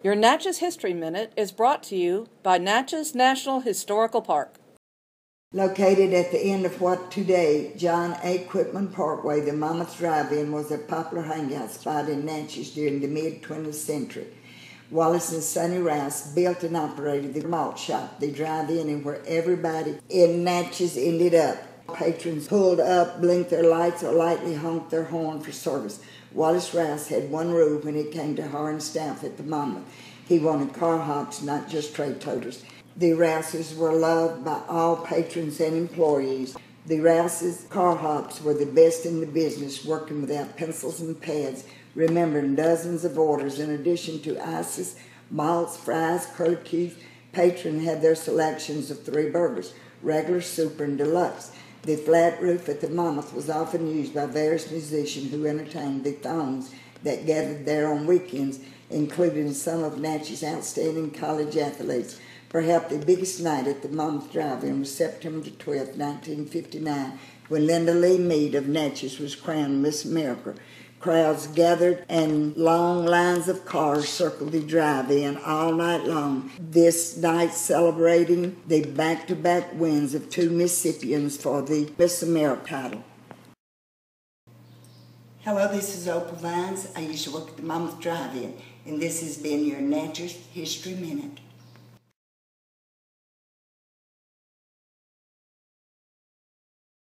Your Natchez History Minute is brought to you by Natchez National Historical Park. Located at the end of what today John A. Quitman Parkway, the Monmouth Drive-In was a popular hangout spot in Natchez during the mid-20th century. Wallace and Sonny Rouse built and operated the malt shop, the drive-in, and where everybody in Natchez ended up. Patrons pulled up, blinked their lights, or lightly honked their horn for service. Wallace Rouse had one rule when it came to hiring staff at the Monmouth. He wanted car hops, not just tray toters. The Rouses were loved by all patrons and employees. The Rouses' car hops were the best in the business, working without pencils and pads, remembering dozens of orders. In addition to ices, malts, fries, curlicues, patrons had their selections of three burgers, regular, super, and deluxe. The flat roof at the Monmouth was often used by various musicians who entertained the throngs that gathered there on weekends, including some of Natchez's outstanding college athletes. Perhaps the biggest night at the Monmouth Drive-In was September 12, 1959, when Linda Lee Mead of Natchez was crowned Miss America. Crowds gathered and long lines of cars circled the drive-in all night long, this night celebrating the back-to-back wins of two Mississippians for the Miss America title. Hello, this is Opal Vines. I used to work at the Monmouth Drive-In, and this has been your Natchez History Minute.